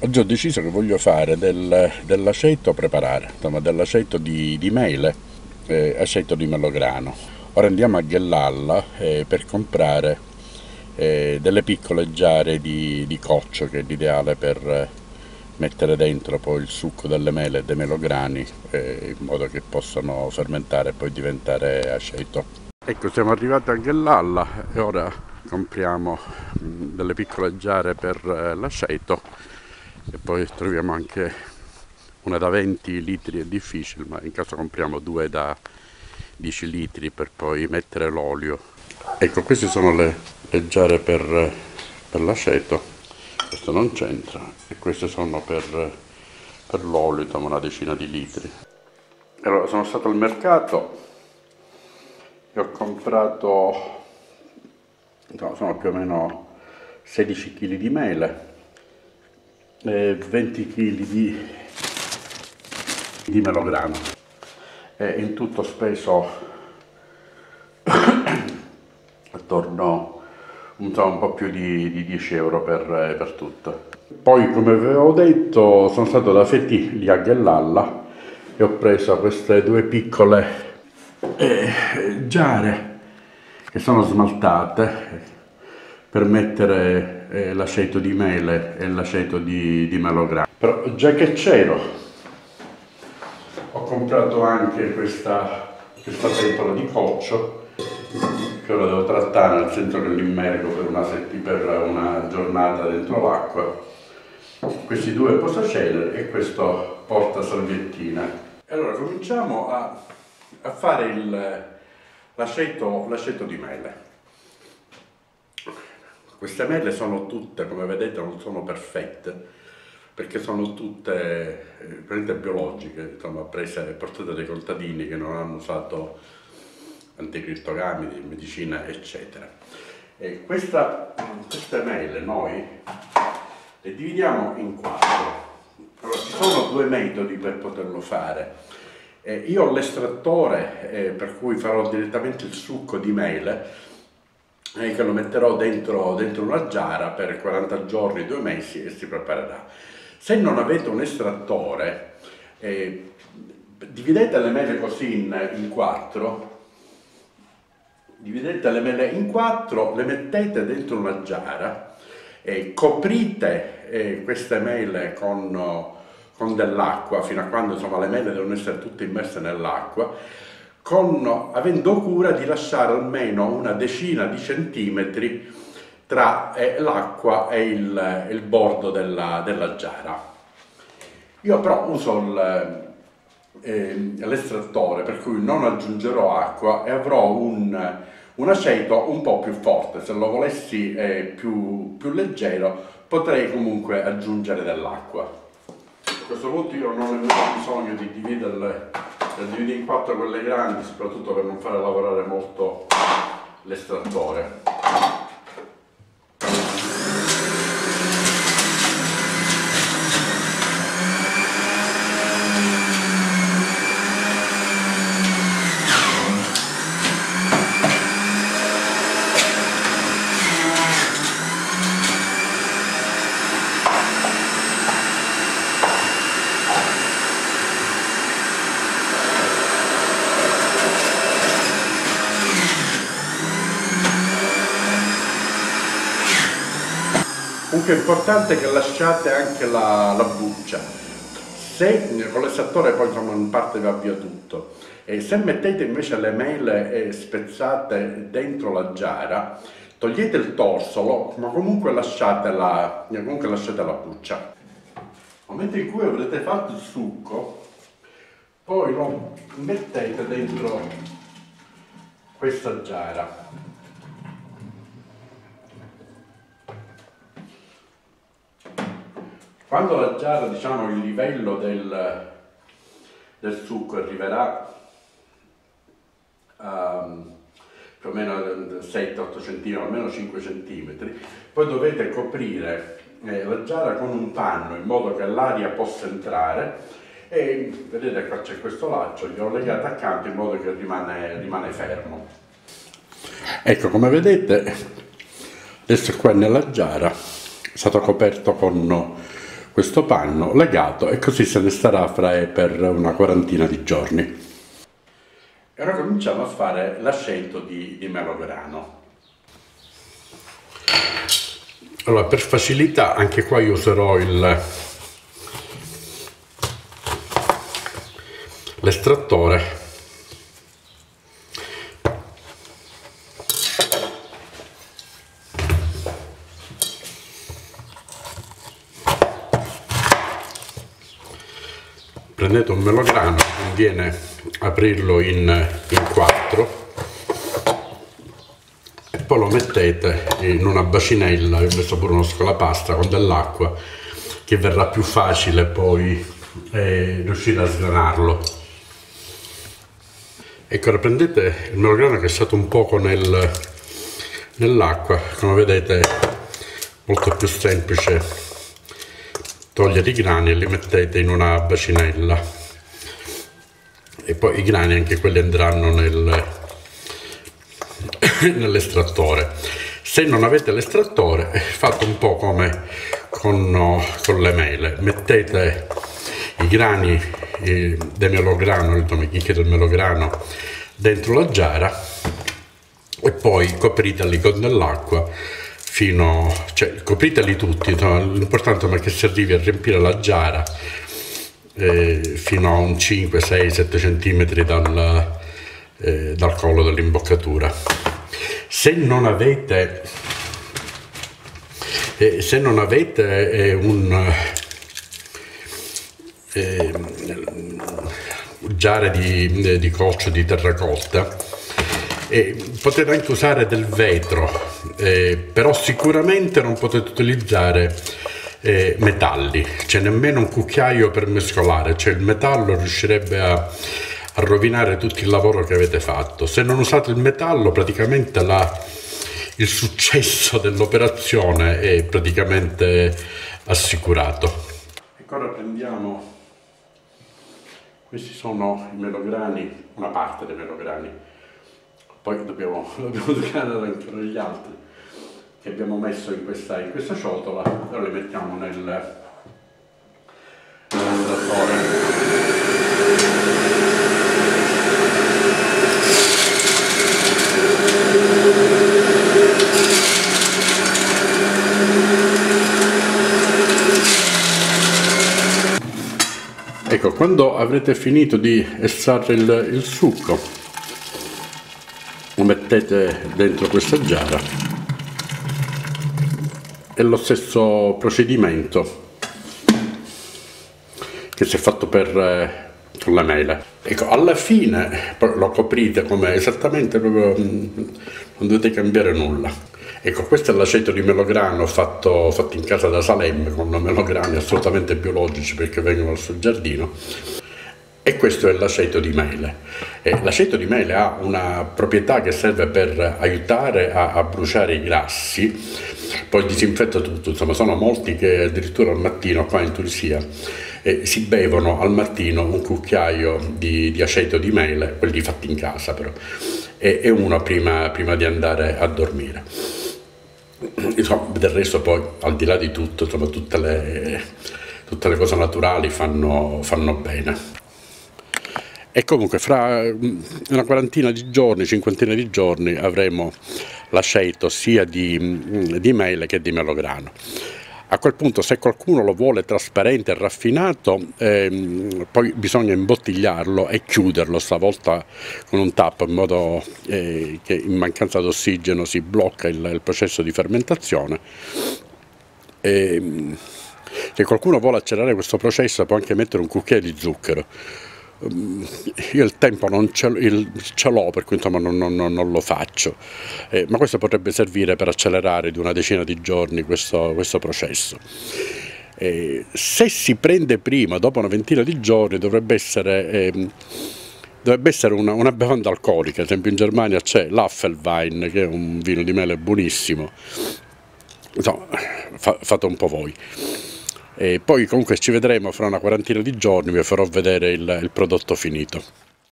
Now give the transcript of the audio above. Oggi ho deciso che voglio fare dell'aceto preparare, insomma dell'aceto di mele, aceto di melograno. Ora andiamo a Guellalla per comprare delle piccole giare di coccio, che è l'ideale per mettere dentro poi il succo delle mele e dei melograni, in modo che possano fermentare e poi diventare aceto. Ecco, siamo arrivati a Guellalla e ora compriamo delle piccole giare per l'aceto e poi troviamo anche una da 20 litri, è difficile, ma in caso compriamo due da 10 litri per poi mettere l'olio. Ecco, queste sono le giare per l'aceto, questo non c'entra, e queste sono per l'olio, da una decina di litri. Allora, sono stato al mercato e ho comprato, no, sono più o meno 16 kg di mele, 20 kg di melograno, e in tutto ho speso attorno un po' più di 10 euro per tutto. Poi, come avevo detto, sono stato da Fetti lì a Guellalla e ho preso queste due piccole giare che sono smaltate per mettere l'aceto di mele e l'aceto di melograno. Però già che c'ero, ho comprato anche questa pentola di coccio, che ora devo trattare, nel senso che l'immergo per una giornata dentro l'acqua. Questi due posacenere e questo porta salviettina. Allora cominciamo a fare l'aceto di mele. Queste mele sono tutte, come vedete, non sono perfette, perché sono tutte biologiche, insomma, prese e portate dai contadini che non hanno usato anticrittogami, medicina, eccetera. E queste mele noi le dividiamo in quattro. Allora, ci sono due metodi per poterlo fare. Io ho l'estrattore, per cui farò direttamente il succo di mele, che lo metterò dentro una giara per 40 giorni, 2 mesi, e si preparerà. Se non avete un estrattore, dividete le mele così in quattro, le mettete dentro una giara, coprite queste mele con dell'acqua, fino a quando, insomma, le mele devono essere tutte immerse nell'acqua, avendo cura di lasciare almeno una decina di centimetri tra l'acqua e il bordo della giara. Io però uso l'estrattore, per cui non aggiungerò acqua e avrò un aceto un po' più forte. Se lo volessi più leggero, potrei comunque aggiungere dell'acqua. A questo punto io non ho bisogno di dividere in quattro quelle grandi, soprattutto per non fare lavorare molto l'estrattore. Comunque è importante che lasciate anche la buccia. Se con l'estrattore poi, insomma, in parte va via tutto. E se mettete invece le mele spezzate dentro la giara, togliete il torsolo, ma comunque lasciate la buccia. Nel momento in cui avrete fatto il succo, poi lo mettete dentro questa giara. Quando la giara, diciamo, il livello del succo arriverà a più o meno 7-8 cm, almeno 5 cm, poi dovete coprire la giara con un panno, in modo che l'aria possa entrare, e vedete qua c'è questo laccio, glielo legate accanto in modo che rimane fermo. Ecco, come vedete, adesso qua nella giara è stato coperto con questo panno legato e così se ne starà fra e per una quarantina di giorni. E ora cominciamo a fare l'ascento di melograno. Allora, per facilità anche qua io userò l'estrattore. Prendete un melograno, conviene aprirlo in quattro e poi lo mettete in una bacinella, io ho messo pure uno scolapasta con dell'acqua, che verrà più facile poi riuscire a sgranarlo. Ecco, ora prendete il melograno che è stato un poco nell'acqua, come vedete è molto più semplice. Togliete i grani e li mettete in una bacinella e poi i grani anche quelli andranno nell'estrattore. Se non avete l'estrattore fate un po' come con le mele, mettete i grani del melograno, le chicche del melograno dentro la giara e poi copriteli con dell'acqua. Cioè, copriteli tutti, no? L'importante è che si arrivi a riempire la giara fino a un 5, 6, 7 cm dal collo dell'imboccatura. Se non avete giare di coccio di terracotta, potete anche usare del vetro, però sicuramente non potete utilizzare metalli, cioè nemmeno un cucchiaio per mescolare, cioè il metallo riuscirebbe a rovinare tutto il lavoro che avete fatto. Se non usate il metallo praticamente il successo dell'operazione è praticamente assicurato. Ecco, ora prendiamo, questi sono i melograni, una parte dei melograni. Poi dobbiamo toccare ancora gli altri che abbiamo messo in questa ciotola, però li mettiamo nell'estrattore. Ecco, quando avrete finito di estrarre il succo, lo mettete dentro questa giara e lo stesso procedimento che si è fatto con la mela. Ecco, alla fine lo coprite come esattamente, proprio non dovete cambiare nulla. Ecco, questo è l'aceto di melograno fatto in casa da Salemme, con melograni assolutamente biologici perché vengono dal suo giardino. E questo è l'aceto di mele. L'aceto di mele ha una proprietà che serve per aiutare a bruciare i grassi, poi disinfetta tutto, insomma sono molti che addirittura al mattino qua in Tunisia si bevono al mattino un cucchiaio di aceto di mele, quelli fatti in casa però, e uno prima di andare a dormire. Insomma, del resto poi al di là di tutto, insomma, tutte le cose naturali fanno bene. E comunque fra una quarantina di giorni, cinquantina di giorni avremo l'aceto sia di mele che di melograno. A quel punto, se qualcuno lo vuole trasparente e raffinato, poi bisogna imbottigliarlo e chiuderlo, stavolta con un tappo, in modo che in mancanza d'ossigeno si blocca il processo di fermentazione. Se qualcuno vuole accelerare questo processo può anche mettere un cucchiaio di zucchero. Io il tempo non ce l'ho, per cui insomma non lo faccio, ma questo potrebbe servire per accelerare di una decina di giorni questo processo. Se si prende prima, dopo una ventina di giorni, dovrebbe essere una bevanda alcolica. Ad esempio in Germania c'è l'Affelwein, che è un vino di mele buonissimo, insomma fate un po' voi. E poi comunque ci vedremo fra una quarantina di giorni, vi farò vedere il prodotto finito.